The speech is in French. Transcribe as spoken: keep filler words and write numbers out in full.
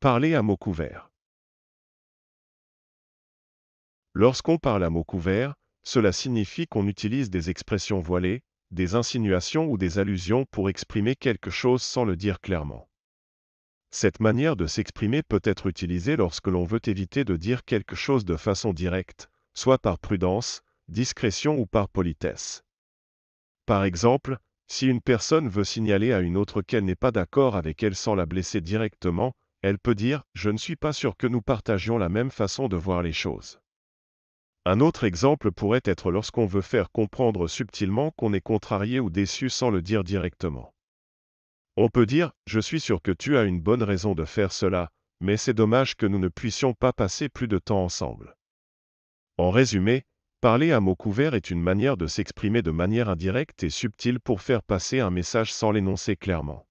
Parler à mots couverts. Lorsqu'on parle à mots couverts, cela signifie qu'on utilise des expressions voilées, des insinuations ou des allusions pour exprimer quelque chose sans le dire clairement. Cette manière de s'exprimer peut être utilisée lorsque l'on veut éviter de dire quelque chose de façon directe, soit par prudence, discrétion ou par politesse. Par exemple, si une personne veut signaler à une autre qu'elle n'est pas d'accord avec elle sans la blesser directement, elle peut dire « Je ne suis pas sûr que nous partagions la même façon de voir les choses ». Un autre exemple pourrait être lorsqu'on veut faire comprendre subtilement qu'on est contrarié ou déçu sans le dire directement. On peut dire « Je suis sûr que tu as une bonne raison de faire cela, mais c'est dommage que nous ne puissions pas passer plus de temps ensemble ». En résumé, parler à mots couverts est une manière de s'exprimer de manière indirecte et subtile pour faire passer un message sans l'énoncer clairement.